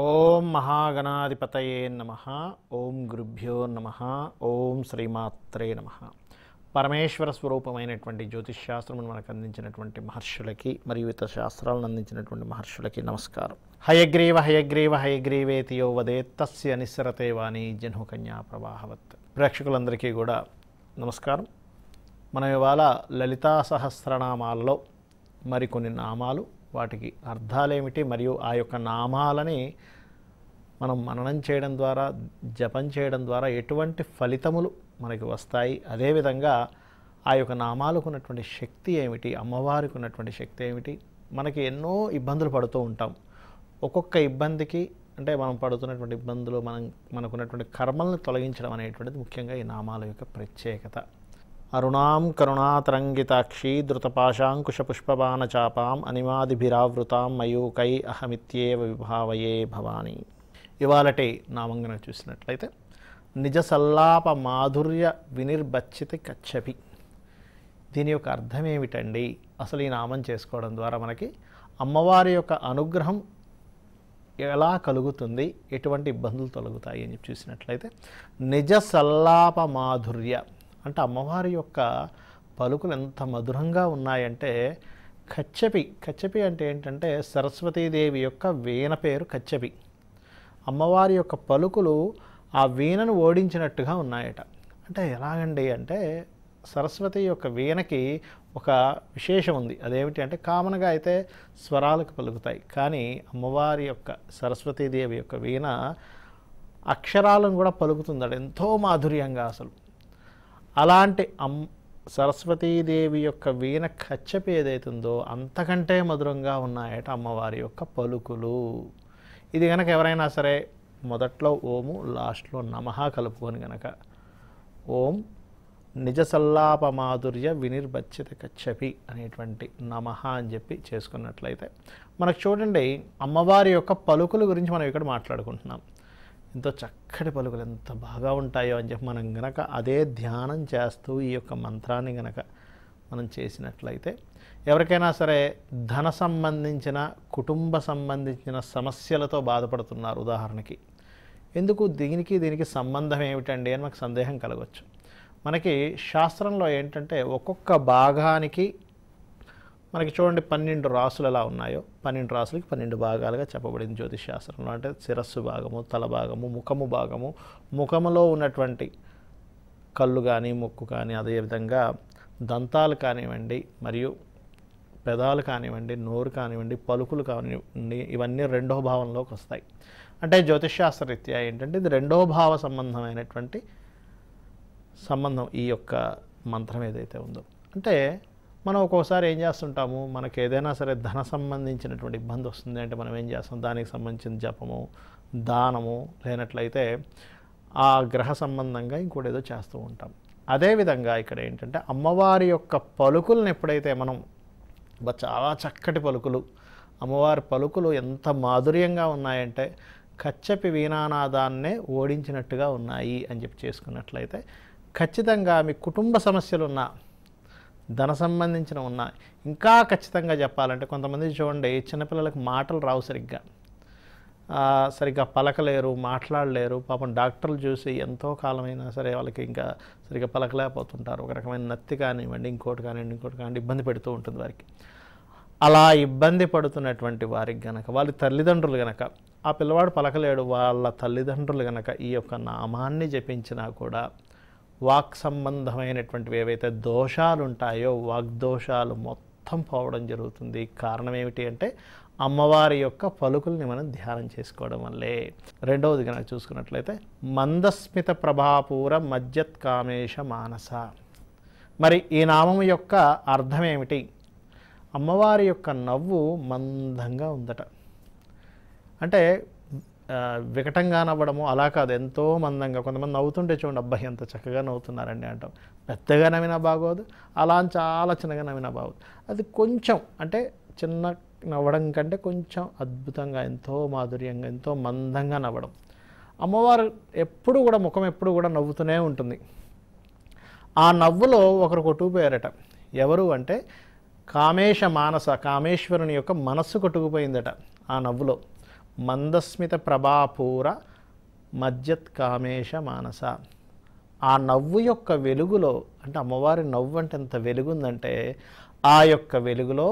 ओम महागणाधिपतये नमः। ओम गुरुभ्यो नमः। ओम श्रीमात्रे नमः। परमेश्वर स्वरूपमैनटुवंटि ज्योतिष शास्त्रमुनु मनकु अंदिंचिनटुवंटि महर्षुलकी मरियु इतर शास्त्रालनु अंदिंचिनटुवंटि महर्षुलकी नमस्कारं। हयग्रीव हयग्रीव हयग्रीवेति यो वदेत् तस्य निस्सरते वाणी जह्नु कन्या प्रवाहवत्। प्रेक्षकुलंदरिकी कूडा नमस्कारं। मनम इवाल ललिता सहस्रनामाल्लो मरिकोन्नि नामालु వాటికి అర్థాలేమిటి మరియు ఆ యొక్క నామాలని మనం మననం చేయడం ద్వారా జపం చేయడం ద్వారా ఎటువంటి ఫలితములు మనకి వస్తాయి, అదే విధంగా ఆ యొక్క నామాలకు ఉన్నటువంటి శక్తి ఏమిటి, అమ్మవారికి ఉన్నటువంటి శక్తి ఏమిటి. మనకి ఎన్నో ఇబ్బందులు పడుతూ ఉంటాం. ఒక్కొక్క ఇబ్బందికి అంటే మనం పడుతున్నటువంటి ఇబ్బందులు మనకున్నటువంటి కర్మలను తొలగించడం అనేటువంటిది ముఖ్యంగా ఈ నామాల యొక్క ప్రత్యేకత. अरुणां करुणातरंगिताक्षी धृतपाशांकुशपुष्पबाणचापां अनिमादिभिरावृतां मयूकै अहमित्येव विभावये भवानी। इवालटे नामं गनुक चूसिनट्लयिते निजसल्लाप माधुर्य विनिर्बच्चित कच्छपि। दीनि योक्क अर्थं एमिटंडि? असलु ई नामं चेसुकोवडं द्वारा मनकी अम्मवारी योक्क अनुग्रहं ఎలా కలుగుతుంది, ఎటువంటి ఇబ్బందులు తొలగుతాయి అని చూసినట్లయితే నిజసల్లాప మాధుర్య అంటే అమ్మవారి యొక్క పలుకులు ఎంత మధురంగా ఉన్నాయంటే కచ్చపి. కచ్చపి అంటే ఏంటంటే సరస్వతీదేవి యొక్క వీణ పేరు కచ్చపి. అమ్మవారి యొక్క పలుకులు ఆ వీణను ఓడించినట్టుగా ఉన్నాయట. అంటే ఎలాగండి అంటే సరస్వతి యొక్క వీణకి ఒక విశేషం ఉంది. అదేమిటి అంటే కామన్గా అయితే స్వరాలకు పలుకుతాయి, కానీ అమ్మవారి యొక్క సరస్వతీదేవి యొక్క వీణ అక్షరాలను కూడా పలుకుతుందట ఎంతో మాధుర్యంగా. అసలు అలాంటి సరస్వతీదేవి యొక్క వీణ కచ్చపి ఏదైతుందో అంతకంటే మధురంగా ఉన్నాయట అమ్మవారి యొక్క పలుకులు. ఇది కనుక ఎవరైనా సరే మొదట్లో ఓము లాస్ట్లో నమః కలుపుకొని కనుక ఓం నిజసల్లాప మాధుర్య వినిర్బచ్చిత కచ్చపి అనేటువంటి నమః అని చెప్పి చేసుకున్నట్లయితే మనకు చూడండి అమ్మవారి యొక్క పలుకుల గురించి మనం ఇక్కడ మాట్లాడుకుంటున్నాం. ఎంతో చక్కటి పలుకులు ఎంత బాగా ఉంటాయో అని చెప్పి మనం గనక అదే ధ్యానం చేస్తూ ఈ యొక్క మంత్రాన్ని గనక మనం చేసినట్లయితే ఎవరికైనా సరే ధన సంబంధించిన కుటుంబ సంబంధించిన సమస్యలతో బాధపడుతున్నారు ఉదాహరణకి, ఎందుకు దీనికి దీనికి సంబంధం ఏమిటండి అని మనకు సందేహం కలగవచ్చు. మనకి శాస్త్రంలో ఏంటంటే ఒక్కొక్క భాగానికి మనకి చూడండి 12 రాసులు ఎలా ఉన్నాయో 12 రాసులకి 12 భాగాలుగా చెప్పబడింది జ్యోతిష్ శాస్త్రంలో. అంటే శిరస్సు భాగము, తల భాగము, ముఖము భాగము, ముఖములో ఉన్నటువంటి కళ్ళు కానీ ముక్కు కానీ, అదేవిధంగా దంతాలు కానివ్వండి మరియు పెదాలు కానివ్వండి, నోరు కానివ్వండి, పలుకులు కానివ్వండి, ఇవన్నీ 2వ భావంలోకి వస్తాయి. అంటే జ్యోతిష్ శాస్త్రరీత్యా ఏంటంటే ఇది 2వ భావ సంబంధమైనటువంటి సంబంధం ఈ యొక్క మంత్రం ఏదైతే ఉందో. అంటే మనం ఒక్కోసారి ఏం చేస్తుంటాము, మనకు ఏదైనా సరే ధన సంబంధించినటువంటి ఇబ్బంది వస్తుంది అంటే మనం ఏం చేస్తాం, దానికి సంబంధించిన జపము దానము లేనట్లయితే ఆ గ్రహ సంబంధంగా ఇంకోటి ఏదో చేస్తూ ఉంటాం. అదేవిధంగా ఇక్కడ ఏంటంటే అమ్మవారి యొక్క పలుకులను ఎప్పుడైతే మనం చాలా చక్కటి పలుకులు అమ్మవారి పలుకులు ఎంత మాధుర్యంగా ఉన్నాయంటే కచ్చపి వీణానాదాన్నే ఓడించినట్టుగా ఉన్నాయి అని చెప్పి చేసుకున్నట్లయితే ఖచ్చితంగా మీ కుటుంబ సమస్యలు ఉన్నా ధన సంబంధించిన ఉన్నా ఇంకా ఖచ్చితంగా చెప్పాలంటే కొంతమంది చూడండి చిన్నపిల్లలకు మాటలు రావు, సరిగ్గా పలకలేరు, మాట్లాడలేరు. పాపం డాక్టర్లు చూసి ఎంతో కాలమైనా సరే వాళ్ళకి ఇంకా సరిగ్గా పలకలేకపోతుంటారు. ఒక రకమైన నత్తి కానివ్వండి, ఇంకోటి కానివ్వండి ఇబ్బంది పెడుతూ ఉంటుంది వారికి. అలా ఇబ్బంది పడుతున్నటువంటి వారికి గనక వాళ్ళ తల్లిదండ్రులు గనక ఆ పిల్లవాడు పలకలేడు, వాళ్ళ తల్లిదండ్రులు గనక ఈ యొక్క నామాన్ని జపించినా కూడా వాక్ సంబంధమైనటువంటివి ఏవైతే దోషాలు ఉంటాయో వాగ్దోషాలు మొత్తం పోవడం జరుగుతుంది. కారణం ఏమిటి అంటే అమ్మవారి యొక్క పలుకుల్ని మనం ధ్యానం చేసుకోవడం వల్లే. రెండవది కనుక చూసుకున్నట్లయితే మందస్మిత ప్రభాపూర మజ్జత్ కామేశ మానస. మరి ఈ నామం యొక్క అర్థం ఏమిటి? అమ్మవారి యొక్క నవ్వు మందంగా ఉందట. అంటే వికటంగా నవ్వడము అలా కాదు, ఎంతో మందంగా. కొంతమంది నవ్వుతుంటే చూడండి అబ్బాయి ఎంత చక్కగా నవ్వుతున్నారండి అంటాం. పెద్దగా నవ్వినా బాగోదు, అలా చాలా చిన్నగా నవ్వినా బాగోదు. అది కొంచెం అంటే చిన్న నవ్వడం కంటే కొంచెం అద్భుతంగా ఎంతో మాధుర్యంగా ఎంతో మందంగా నవ్వడం. అమ్మవారు ఎప్పుడు కూడా ముఖం ఎప్పుడు కూడా నవ్వుతూనే ఉంటుంది. ఆ నవ్వులో ఒకరు కొట్టుకుపోయారట. ఎవరు అంటే కామేశ మానస, కామేశ్వరుని యొక్క మనస్సు కొట్టుకుపోయిందట ఆ నవ్వులో. మందస్మిత ప్రభాపూర మజ్జత్ కామేశ మానస. ఆ నవ్వు యొక్క వెలుగులో, అంటే అమ్మవారి నవ్వు అంటే ఎంత వెలుగుందంటే ఆ యొక్క వెలుగులో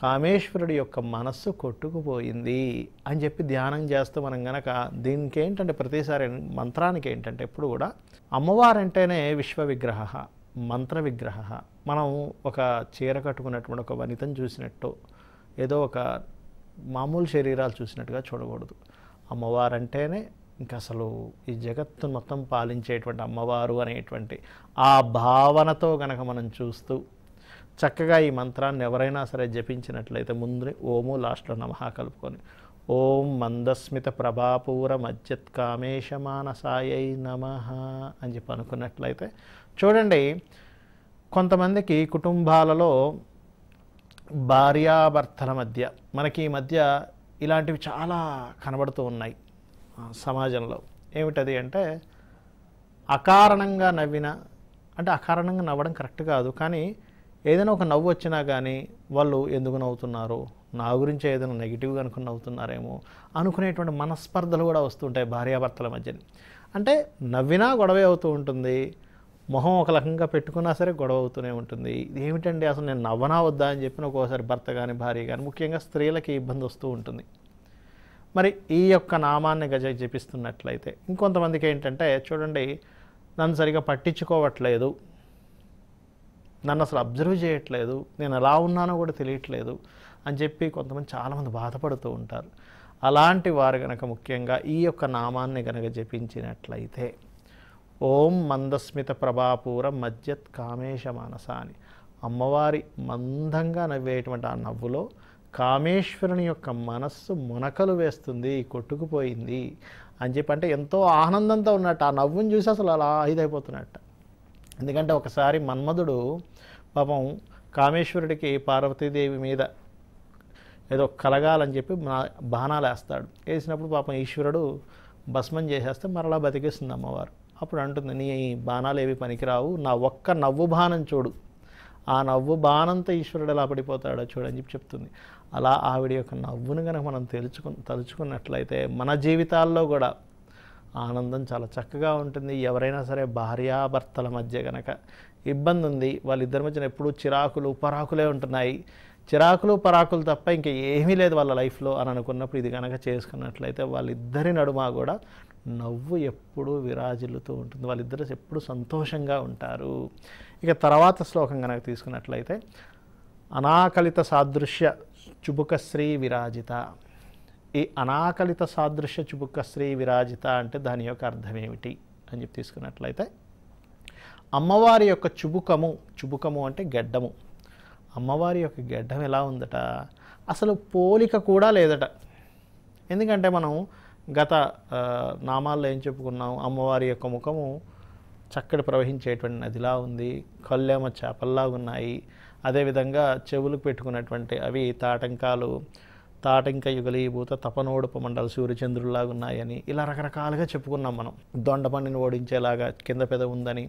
కామేశ్వరుడి యొక్క మనస్సు కొట్టుకుపోయింది అని చెప్పి ధ్యానం చేస్తూ మనం గనక దీనికి ఏంటంటే ప్రతిసారి మంత్రానికి ఏంటంటే ఎప్పుడు కూడా అమ్మవారంటేనే విశ్వ విగ్రహ, మంత్ర విగ్రహ. మనం ఒక చీర కట్టుకున్నటువంటి ఒక వనితను చూసినట్టు, ఏదో ఒక మామూలు శరీరాలు చూసినట్టుగా చూడకూడదు. అమ్మవారంటేనే ఇంకా అసలు ఈ జగత్తును మొత్తం పాలించేటువంటి అమ్మవారు అనేటువంటి ఆ భావనతో గనక మనం చూస్తూ చక్కగా ఈ మంత్రాన్ని ఎవరైనా సరే జపించినట్లయితే ముందు ఓము లాస్ట్లో నమహ కలుపుకొని ఓం మందస్మిత ప్రభాపూర మజ్జత్ కామేశమానసాయై నమః అని చెప్పి అనుకున్నట్లయితే చూడండి, కొంతమందికి కుటుంబాలలో భార్యాభర్తల మధ్య మనకి ఈ మధ్య ఇలాంటివి చాలా కనబడుతూ ఉన్నాయి సమాజంలో. ఏమిటది అంటే అకారణంగా నవ్విన, అంటే అకారణంగా నవ్వడం కరెక్ట్ కాదు కానీ ఏదైనా ఒక నవ్వు వచ్చినా కానీ వాళ్ళు ఎందుకు నవ్వుతున్నారు, నా గురించి ఏదైనా నెగిటివ్గా అనుకుని నవ్వుతున్నారేమో అనుకునేటువంటి మనస్పర్ధలు కూడా వస్తుంటాయి భార్యాభర్తల మధ్యని. అంటే నవ్వినా గొడవే అవుతూ ఉంటుంది, మొహం ఒక రకంగా పెట్టుకున్నా సరే గొడవ అవుతూనే ఉంటుంది. ఇది ఏమిటండి అసలు నేను నవ్వనా వద్దా అని చెప్పిన ఒక్కోసారి భర్త కానీ భార్య కానీ ముఖ్యంగా స్త్రీలకి ఇబ్బంది వస్తూ ఉంటుంది. మరి ఈ యొక్క నామాన్ని గజ జపిస్తున్నట్లయితే ఇంకొంతమందికి ఏంటంటే చూడండి, నన్ను సరిగా పట్టించుకోవట్లేదు, నన్ను అసలు అబ్జర్వ్ చేయట్లేదు, నేను ఎలా ఉన్నానో కూడా తెలియట్లేదు అని చెప్పి కొంతమంది చాలామంది బాధపడుతూ ఉంటారు. అలాంటి వారు కనుక ముఖ్యంగా ఈ యొక్క నామాన్ని కనుక జపించినట్లయితే ఓం మందస్మిత ప్రభాపూర మజ్జత్ కామేశ మానస అని అమ్మవారి మందంగా నవ్వేటువంటి ఆ నవ్వులో కామేశ్వరుని యొక్క మనస్సు మునకలు వేస్తుంది, కొట్టుకుపోయింది అని చెప్పి, అంటే ఎంతో ఆనందంతో ఉన్నట్టు ఆ నవ్వుని చూసి అసలు అలా ఇదైపోతున్నట్టు. ఎందుకంటే ఒకసారి మన్మధుడు పాపం కామేశ్వరుడికి పార్వతీదేవి మీద ఏదో కలగాలని చెప్పి బాణాలు వేస్తాడు. వేసినప్పుడు పాపం ఈశ్వరుడు భస్మం చేసేస్తే మరలా బతికేస్తుంది అమ్మవారు. అప్పుడు అంటుంది, నీ బాణాలు ఏవి పనికిరావు, నా ఒక్క నవ్వు బాణం చూడు, ఆ నవ్వు బాణంతో ఈశ్వరుడు ఎలా పడిపోతాడో చూడని చెప్పి చెప్తుంది. అలా ఆవిడ యొక్క నవ్వును కనుక మనం తలుచుకున్నట్లయితే మన జీవితాల్లో కూడా ఆనందం చాలా చక్కగా ఉంటుంది. ఎవరైనా సరే భార్యాభర్తల మధ్య గనక ఇబ్బంది ఉంది, వాళ్ళిద్దరి మధ్యన ఎప్పుడూ చిరాకులు పరాకులే ఉంటున్నాయి, చిరాకులు పరాకులు తప్ప ఇంకా ఏమీ లేదు వాళ్ళ లైఫ్లో అని అనుకున్నప్పుడు ఇది కనుక చేసుకున్నట్లయితే వాళ్ళిద్దరి నడుమ కూడా నవ్వు ఎప్పుడూ విరాజిల్లుతూ ఉంటుంది, వాళ్ళిద్దరు ఎప్పుడు సంతోషంగా ఉంటారు. ఇక తర్వాత శ్లోకం కనుక తీసుకున్నట్లయితే అనాకలిత సాదృశ్య చుబుకశ్రీ విరాజిత. ఈ అనాకలిత సాదృశ్య చుబుకశ్రీ విరాజిత అంటే దాని యొక్క అర్థం ఏమిటి అని చెప్పి తీసుకున్నట్లయితే అమ్మవారి యొక్క చుబుకము, చుబుకము అంటే గడ్డము, అమ్మవారి యొక్క గడ్డం ఎలా ఉందట అసలు పోలిక కూడా లేదట. ఎందుకంటే మనం గత నామాల్లో ఏం చెప్పుకున్నాం, అమ్మవారి యొక్క ముఖము చక్కటి ప్రవహించేటువంటి నదిలా ఉంది, కళ్ళేమ చేపల్లా ఉన్నాయి, అదేవిధంగా చెవులకు పెట్టుకున్నటువంటి అవి తాటంకాలు తాటంక యుగలీభూత తపనోడుప మండల సూర్యచంద్రులాగా ఉన్నాయని ఇలా రకరకాలుగా చెప్పుకున్నాం మనం. దొండపండిని ఓడించేలాగా కింద పెద ఉందని,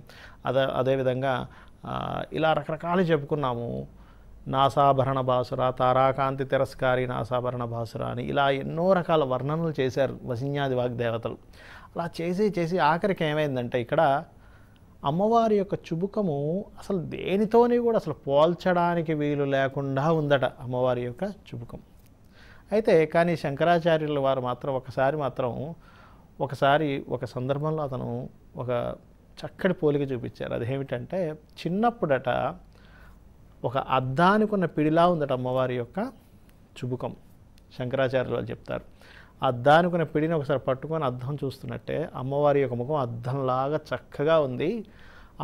అదేవిధంగా ఇలా రకరకాలు చెప్పుకున్నాము. నాసాభరణ భాసుర, తారాకాంతి తిరస్కారి నాసాభరణ భాసుర అని ఇలా ఎన్నో రకాల వర్ణనలు చేశారు వసిన్యాది వాగ్దేవతలు. అలా చేసి ఆఖరికి ఏమైందంటే ఇక్కడ అమ్మవారి యొక్క చుబుకము అసలు దేనితోని కూడా అసలు పోల్చడానికి వీలు లేకుండా ఉందట అమ్మవారి యొక్క చుబుకం. అయితే కానీ శంకరాచార్యుల వారు మాత్రం ఒకసారి ఒక సందర్భంలో అతను ఒక చక్కటి పోలిక చూపించారు. అదేమిటంటే చిన్నప్పుడట ఒక అద్దానికి ఉన్న పిడిలా ఉందట అమ్మవారి యొక్క చుబుకం. శంకరాచార్యులు వాళ్ళు చెప్తారు, అద్దానికి ఉన్న పిడిని ఒకసారి పట్టుకొని అద్దం చూస్తున్నట్టే అమ్మవారి యొక్క ముఖం అద్దంలాగా చక్కగా ఉంది.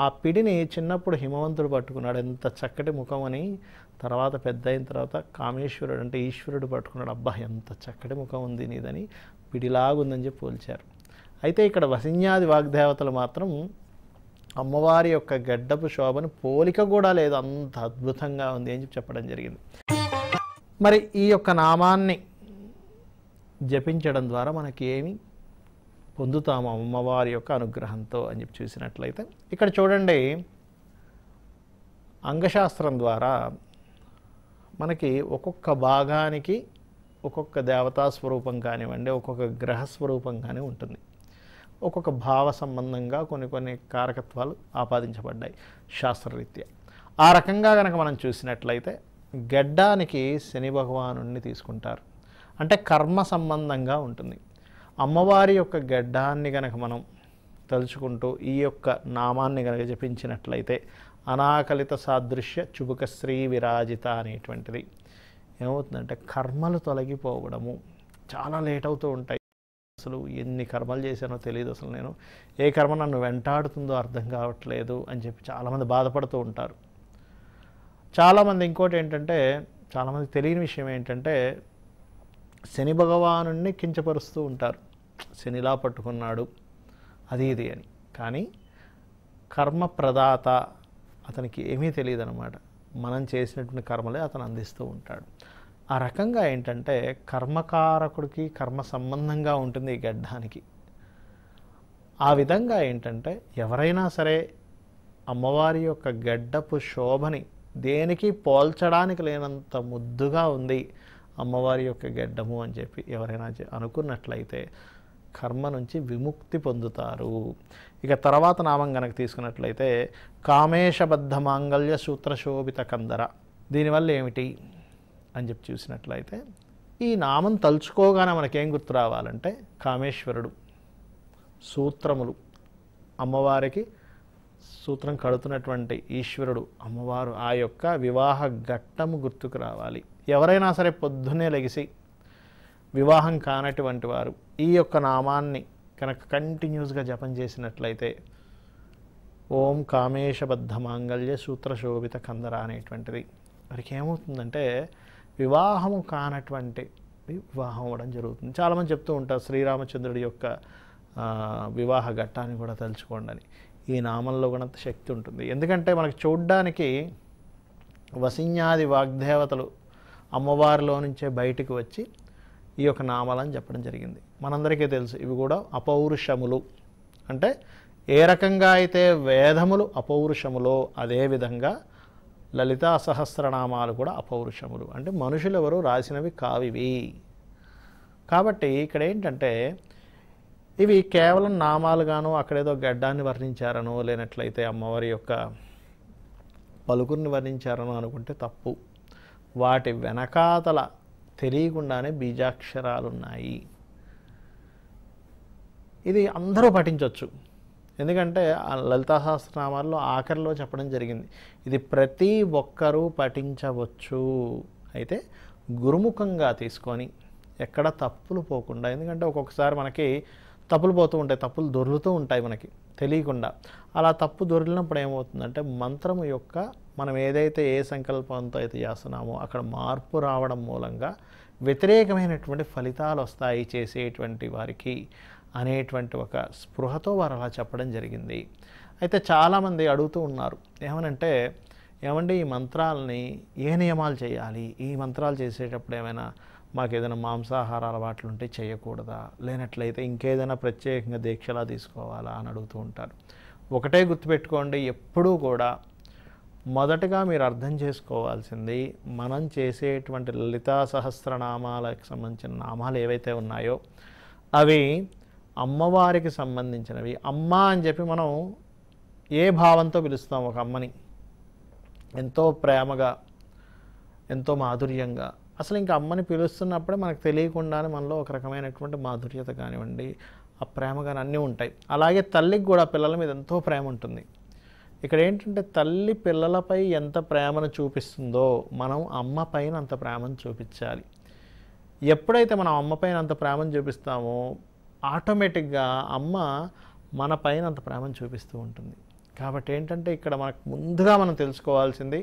ఆ పిడిని చిన్నప్పుడు హిమవంతుడు పట్టుకున్నాడు, ఎంత చక్కటి ముఖం అని. తర్వాత పెద్ద అయిన తర్వాత కామేశ్వరుడు అంటే ఈశ్వరుడు పట్టుకున్నాడు, అబ్బా ఎంత చక్కటి ముఖం ఉంది నీదని, పిడిలాగుందని చెప్పి పోల్చారు. అయితే ఇక్కడ వసిన్యాది వాగ్దేవతలు మాత్రం అమ్మవారి యొక్క గడ్డపు శోభను పోలిక కూడా లేదు, అంత అద్భుతంగా ఉంది అని చెప్పి చెప్పడం జరిగింది. మరి ఈ యొక్క నామాన్ని జపించడం ద్వారా మనకి ఏమి పొందుతాము అమ్మవారి యొక్క అనుగ్రహంతో అని చెప్పి చూసినట్లయితే ఇక్కడ చూడండి, అంగశాస్త్రం ద్వారా మనకి ఒక్కొక్క భాగానికి ఒక్కొక్క దేవతా స్వరూపం కానివండి ఒక్కొక్క గ్రహ స్వరూపం కాని ఉంటుంది ఒక్కొక్క భావ సంబంధంగా కొన్ని కొన్ని కారకత్వాలు ఆపాదించబడ్డాయి శాస్త్రరీత్యా ఆ రకంగా గనక మనం చూసినట్లయితే గడ్డానికి శని భగవానుణ్ణి తీసుకుంటారు అంటే కర్మ సంబంధంగా ఉంటుంది అమ్మవారి యొక్క గడ్డాన్ని గనక మనం తలుచుకుంటూ ఈ యొక్క నామాన్ని గనక జపించినట్లయితే అనాకలిత సాదృశ్య చుబుక శ్రీ విరాజిత అనేటువంటిది ఏమవుతుందంటే కర్మలు తొలగిపోవడము చాలా లేట్ అవుతూ ఉంటాయి అసలు ఎన్ని కర్మలు చేశానో తెలియదు అసలు నేను ఏ కర్మ నన్ను వెంటాడుతుందో అర్థం కావట్లేదు అని చెప్పి చాలామంది బాధపడుతూ ఉంటారు చాలామంది ఇంకోటి ఏంటంటే చాలామంది తెలియని విషయం ఏంటంటే శని భగవానుణ్ణి కించపరుస్తూ ఉంటారు శనిలా పట్టుకున్నాడు అది ఇది అని కానీ కర్మ ప్రదాత అతనికి ఏమీ తెలియదు అనమాట మనం చేసినటువంటి కర్మలే అతను అందిస్తూ ఉంటాడు ఆ రకంగా ఏంటంటే కర్మకారకుడికి కర్మ సంబంధంగా ఉంటుంది ఈ గడ్డానికి ఆ విధంగా ఏంటంటే ఎవరైనా సరే అమ్మవారి యొక్క గడ్డపు శోభని దేనికి పోల్చడానికి లేనంత ముద్దుగా ఉంది అమ్మవారి యొక్క గడ్డము అని చెప్పి ఎవరైనా అనుకున్నట్లయితే కర్మ నుంచి విముక్తి పొందుతారు ఇక తర్వాత నామం గనక తీసుకున్నట్లయితే కామేశబద్ధ మాంగళ్య సూత్రశోభిత కందర దీనివల్ల ఏమిటి అని చెప్పి చూసినట్లయితే ఈ నామం తలుచుకోగానే మనకేం గుర్తు రావాలంటే కామేశ్వరుడు సూత్రములు అమ్మవారికి సూత్రం కడుతున్నటువంటి ఈశ్వరుడు అమ్మవారు ఆ యొక్క వివాహ ఘట్టము గుర్తుకు రావాలి ఎవరైనా సరే పొద్దున్నే లెగిసి వివాహం కానటువంటి వారు ఈ యొక్క నామాన్ని కనుక కంటిన్యూస్గా జపం చేసినట్లయితే ఓం కామేశబద్ధ మాంగళ్య సూత్రశోభిత కందర అనేటువంటిది వారికి ఏమవుతుందంటే వివాహము కానటువంటి వివాహం అవ్వడం జరుగుతుంది చాలామంది చెప్తూ ఉంటారు శ్రీరామచంద్రుడి యొక్క వివాహ ఘట్టాన్ని కూడా తలుచుకోండి అని ఈ నామంలో కూడా అంత శక్తి ఉంటుంది ఎందుకంటే మనకు చూడ్డానికి వసిన్యాది వాగ్దేవతలు అమ్మవారిలో నుంచే బయటికి వచ్చి ఈ యొక్క నామాలని చెప్పడం జరిగింది మనందరికీ తెలుసు ఇవి కూడా అపౌరుషములు అంటే ఏ రకంగా అయితే వేదములు అపౌరుషములో అదేవిధంగా లలితా సహస్రనామాలు కూడా అపౌరుషములు అంటే మనుషులెవరూ రాసినవి కావివి కాబట్టి ఇక్కడ ఏంటంటే ఇవి కేవలం నామాలుగాను అక్కడేదో గడ్డాన్ని వర్ణించారనో లేనట్లయితే అమ్మవారి యొక్క పలుకుని వర్ణించారనో అనుకుంటే తప్పు వాటి వెనకాతల తెలియకుండానే బీజాక్షరాలు ఉన్నాయి ఇది అందరూ పఠించవచ్చు ఎందుకంటే లలితా సహస్రనామాల్లో ఆఖరిలో చెప్పడం జరిగింది ఇది ప్రతి ఒక్కరూ పఠించవచ్చు అయితే గురుముఖంగా తీసుకొని ఎక్కడ తప్పులు పోకుండా ఎందుకంటే ఒక్కొక్కసారి మనకి తప్పులు పోతూ ఉంటాయి తప్పులు దొర్లుతూ ఉంటాయి మనకి తెలియకుండా అలా తప్పు దొరికినప్పుడు ఏమవుతుందంటే మంత్రము యొక్క మనం ఏదైతే ఏ సంకల్పంతో అయితే చేస్తున్నామో అక్కడ మార్పు రావడం మూలంగా వ్యతిరేకమైనటువంటి ఫలితాలు వస్తాయి చేసేటువంటి వారికి అనేటువంటి ఒక స్పృహతో వారు అలా చెప్పడం జరిగింది అయితే చాలామంది అడుగుతూ ఉన్నారు ఏమనంటే ఏమండి ఈ మంత్రాలని ఏ నియమాలు చేయాలి ఈ మంత్రాలు చేసేటప్పుడు ఏమైనా మాకు ఏదైనా మాంసాహార అలవాట్లు ఉంటే చేయకూడదా లేనట్లయితే ఇంకేదైనా ప్రత్యేకంగా దీక్షలా తీసుకోవాలా అని అడుగుతూ ఉంటారు ఒకటే గుర్తుపెట్టుకోండి ఎప్పుడూ కూడా మొదటగా మీరు అర్థం చేసుకోవాల్సింది మనం చేసేటువంటి లలితా సహస్రనామాలకు సంబంధించిన నామాలు ఏవైతే ఉన్నాయో అవి అమ్మవారికి సంబంధించినవి అమ్మ అని చెప్పి మనం ఏ భావంతో పిలుస్తాం ఒక అమ్మని ఎంతో ప్రేమగా ఎంతో మాధుర్యంగా అసలు ఇంకా అమ్మని పిలుస్తున్నప్పుడే మనకు తెలియకుండానే మనలో ఒక రకమైనటువంటి మాధుర్యత కానివ్వండి ఆ ప్రేమ కానీ అన్నీ ఉంటాయి అలాగే తల్లికి కూడా పిల్లల మీద ఎంతో ప్రేమ ఉంటుంది ఇక్కడ ఏంటంటే తల్లి పిల్లలపై ఎంత ప్రేమను చూపిస్తుందో మనం అమ్మ పైన అంత ప్రేమను చూపించాలి ఎప్పుడైతే మనం అమ్మ పైన అంత ప్రేమను చూపిస్తామో ఆటోమేటిక్గా అమ్మ మన పైన అంత ప్రేమను చూపిస్తూ ఉంటుంది కాబట్టి ఏంటంటే ఇక్కడ మనకు ముందుగా మనం తెలుసుకోవాల్సింది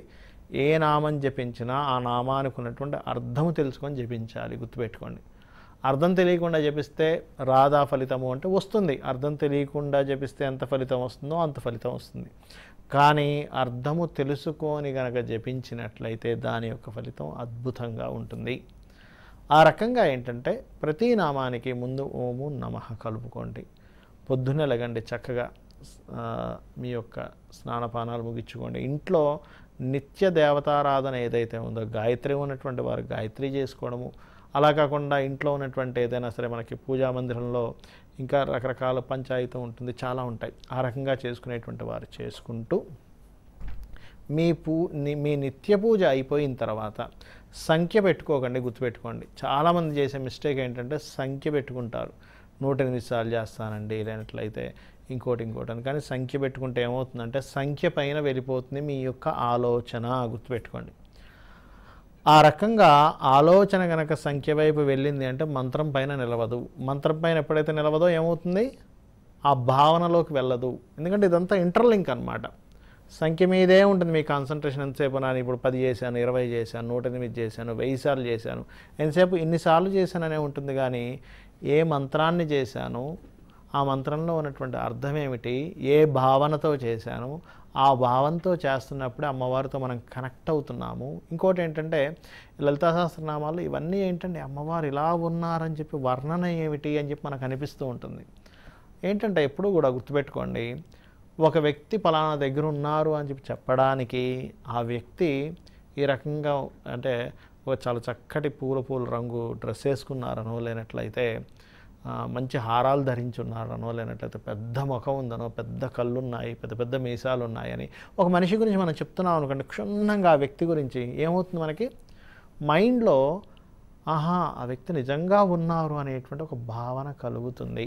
ఏ నామం జపించినా ఆ నామానికి ఉన్నటువంటి అర్థము తెలుసుకొని జపించాలి గుర్తుపెట్టుకోండి అర్థం తెలియకుండా జపిస్తే రాదా ఫలితము అంటే వస్తుంది అర్థం తెలియకుండా జపిస్తే ఎంత ఫలితం వస్తుందో అంత ఫలితం వస్తుంది కానీ అర్థము తెలుసుకొని కనుక జపించినట్లయితే దాని యొక్క ఫలితం అద్భుతంగా ఉంటుంది ఆ రకంగా ఏంటంటే ప్రతి నామానికి ముందు ఓము నమః కలుపుకోండి పొద్దున్నే లెగండి చక్కగా మీ యొక్క స్నానపానాలు ముగించుకోండి ఇంట్లో నిత్య దేవతారాధన ఏదైతే ఉందో గాయత్రి ఉన్నటువంటి వారు గాయత్రి చేసుకోవడము అలా కాకుండా ఇంట్లో ఉన్నటువంటి ఏదైనా సరే మనకి పూజా మందిరంలో ఇంకా రకరకాల పంచాయతీ ఉంటుంది, చాలా ఉంటాయి. ఆ రకంగా చేసుకునేటువంటి వారు చేసుకుంటూ మీ నిత్య పూజ అయిపోయిన తర్వాత సంఖ్య పెట్టుకోకండి, గుర్తుపెట్టుకోండి. చాలామంది చేసే మిస్టేక్ ఏంటంటే సంఖ్య పెట్టుకుంటారు, 108 సార్లు చేస్తానండి లేనట్లయితే ఇంకోటి అని. కానీ సంఖ్య పెట్టుకుంటే ఏమవుతుందంటే సంఖ్య పైన వెళ్ళిపోతుంది మీ యొక్క ఆలోచన, గుర్తుపెట్టుకోండి. ఆ రకంగా ఆలోచన కనుక సంఖ్య వైపు వెళ్ళింది అంటే మంత్రం పైన నిలవదు. మంత్రం పైన ఎప్పుడైతే నిలవదో ఏమవుతుంది, ఆ భావనలోకి వెళ్ళదు. ఎందుకంటే ఇదంతా ఇంటర్లింక్ అనమాట. సంఖ్య మీదే ఉంటుంది మీ కాన్సన్ట్రేషన్. ఎంతసేపు నా ఇప్పుడు 10 చేశాను, 20 చేశాను, 108 చేశాను, 1000 సార్లు చేశాను, ఎంతసేపు ఇన్నిసార్లు చేశాననే ఉంటుంది. కానీ ఏ మంత్రాన్ని చేశాను, ఆ మంత్రంలో ఉన్నటువంటి అర్థం ఏమిటి, ఏ భావనతో చేశాను, ఆ భావంతో చేస్తున్నప్పుడే అమ్మవారితో మనం కనెక్ట్ అవుతున్నాము. ఇంకోటి ఏంటంటే లలితా సహస్రనామాలు ఇవన్నీ ఏంటంటే అమ్మవారు ఇలా ఉన్నారని చెప్పి వర్ణన ఏమిటి అని చెప్పి మనకు అనిపిస్తూ ఉంటుంది. ఏంటంటే ఎప్పుడు కూడా గుర్తుపెట్టుకోండి, ఒక వ్యక్తి పలానా దగ్గర ఉన్నారు అని చెప్పి చెప్పడానికి ఆ వ్యక్తి ఈ రకంగా అంటే చాలా చక్కటి పూల రంగు డ్రెస్ వేసుకున్నారనో, లేనట్లయితే మంచి హారాలు ధరించున్నారనో, లేనట్లయితే పెద్ద ముఖం ఉందనో, పెద్ద కళ్ళు ఉన్నాయి, పెద్ద పెద్ద మీసాలు ఉన్నాయని ఒక మనిషి గురించి మనం చెప్తున్నాం అనుకోండి, క్షుణ్ణంగా ఆ వ్యక్తి గురించి ఏమవుతుంది మనకి మైండ్లో, ఆహా ఆ వ్యక్తి నిజంగా ఉన్నారు అనేటువంటి ఒక భావన కలుగుతుంది.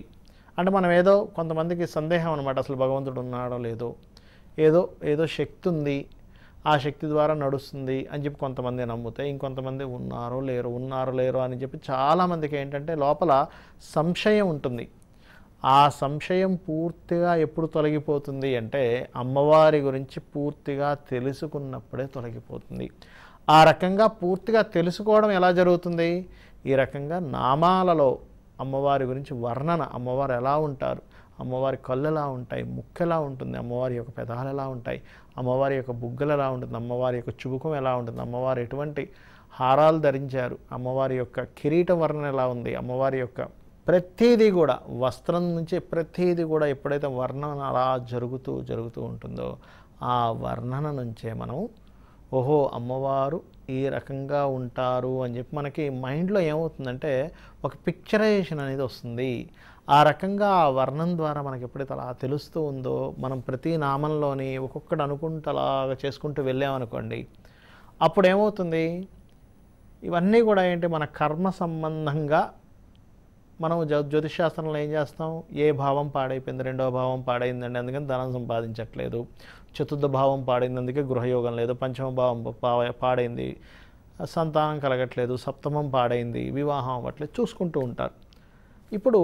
అంటే మనం ఏదో కొంతమందికి సందేహం అనమాట, అసలు భగవంతుడు ఉన్నాడో లేదో, ఏదో ఏదో శక్తి ఉంది, ఆ శక్తి ద్వారా నడుస్తుంది అని చెప్పి కొంతమంది నమ్మితే, ఇంకొంతమంది ఉన్నారో లేరో అని చెప్పి చాలామందికి ఏంటంటే లోపల సంశయం ఉంటుంది. ఆ సంశయం పూర్తిగా ఎప్పుడు తొలగిపోతుంది అంటే అమ్మవారి గురించి పూర్తిగా తెలుసుకున్నప్పుడే తొలగిపోతుంది. ఆ రకంగా పూర్తిగా తెలుసుకోవడం ఎలా జరుగుతుంది, ఈ రకంగా నామాలలో అమ్మవారి గురించి వర్ణన, అమ్మవారు ఎలా ఉంటారు, అమ్మవారి కళ్ళు ఎలా ఉంటాయి, ముక్కు ఎలా ఉంటుంది, అమ్మవారి యొక్క పెదాలు ఎలా ఉంటాయి, అమ్మవారి యొక్క బుగ్గలు ఎలా ఉంటుంది, అమ్మవారి యొక్క చుబుకం ఎలా ఉంటుంది, అమ్మవారు ఎటువంటి హారాలు ధరించారు, అమ్మవారి యొక్క కిరీట వర్ణన ఎలా ఉంది, అమ్మవారి యొక్క ప్రతీది కూడా వస్త్రం నుంచి ప్రతీది కూడా ఎప్పుడైతే వర్ణన అలా జరుగుతూ ఉంటుందో ఆ వర్ణన నుంచే మనం ఓహో అమ్మవారు ఈ రకంగా ఉంటారు అని చెప్పి మనకి మైండ్లో ఏమవుతుందంటే ఒక పిక్చరైజేషన్ అనేది వస్తుంది. ఆ రకంగా ఆ వర్ణం ద్వారా మనకి ఎప్పుడైతే అలా తెలుస్తూ ఉందో మనం ప్రతి నామంలోని ఒక్కొక్కటి అనుకుంటూ అలాగా చేసుకుంటూ వెళ్ళామనుకోండి, అప్పుడు ఏమవుతుంది ఇవన్నీ కూడా ఏంటి మన కర్మ సంబంధంగా మనం జ్యోతిషాస్త్రంలో ఏం చేస్తాం, ఏ భావం పాడైపోయింది, రెండవ భావం పాడైందండి అందుకని ధనం సంపాదించట్లేదు, చతుర్థ భావం పాడైంది అందుకే గృహయోగం లేదు, పంచమ భావం పాడైంది సంతానం కలగట్లేదు, సప్తమం పాడైంది వివాహం అవ్వట్లేదు చూసుకుంటూ ఉంటారు. ఇప్పుడు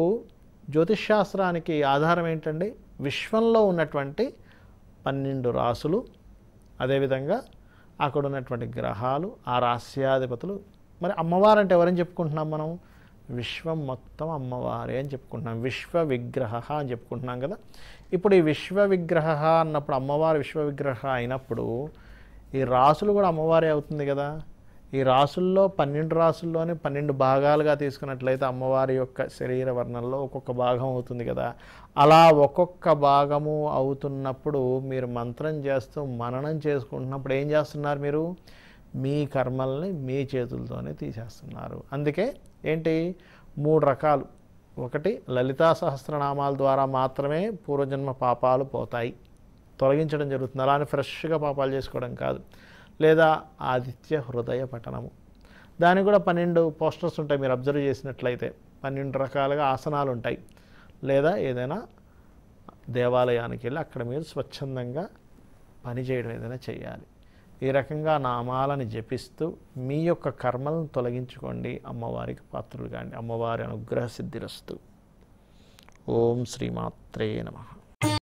జ్యోతిష్శాస్త్రానికి ఆధారం ఏంటండి, విశ్వంలో ఉన్నటువంటి 12 రాసులు, అదేవిధంగా అక్కడ ఉన్నటువంటి గ్రహాలు, ఆ రాస్యాధిపతులు. మరి అమ్మవారు అంటే ఎవరని చెప్పుకుంటున్నాం మనం, విశ్వం మొత్తం అమ్మవారే అని చెప్పుకుంటున్నాం, విశ్వ విగ్రహ అని చెప్పుకుంటున్నాం కదా. ఇప్పుడు ఈ విశ్వ విగ్రహ అన్నప్పుడు అమ్మవారు విశ్వ విగ్రహ అయినప్పుడు ఈ రాసులు కూడా అమ్మవారే అవుతుంది కదా. ఈ రాసుల్లో 12 రాసుల్లోని 12 భాగాలుగా తీసుకున్నట్లయితే అమ్మవారి యొక్క శరీర వర్ణంలో ఒక్కొక్క భాగం అవుతుంది కదా. అలా ఒక్కొక్క భాగము అవుతున్నప్పుడు మీరు మంత్రం చేస్తూ మననం చేసుకుంటున్నప్పుడు ఏం చేస్తున్నారు, మీరు మీ కర్మల్ని మీ చేతులతోనే తీసేస్తున్నారు. అందుకే ఏంటి 3 రకాలు, ఒకటి లలితా సహస్రనామాల ద్వారా మాత్రమే పూర్వజన్మ పాపాలు పోతాయి, తొలగించడం జరుగుతుంది. అలానే ఫ్రెష్గా పాపాలు చేసుకోవడం కాదు. లేదా ఆదిత్య హృదయ పఠనము, దానికి కూడా 12 పోస్టర్స్ ఉంటాయి, మీరు అబ్జర్వ్ చేసినట్లయితే 12 రకాలుగా ఆసనాలు ఉంటాయి. లేదా ఏదైనా దేవాలయానికి వెళ్ళి అక్కడ మీరు స్వచ్ఛందంగా పనిచేయడం ఏదైనా చేయాలి. ఈ రకంగా నామాలను జపిస్తూ మీ యొక్క కర్మలను తొలగించుకోండి, అమ్మవారికి పాత్రులు కాండి. అమ్మవారి అనుగ్రహ సిద్ధిరస్తు. ఓం శ్రీమాత్రే నమః.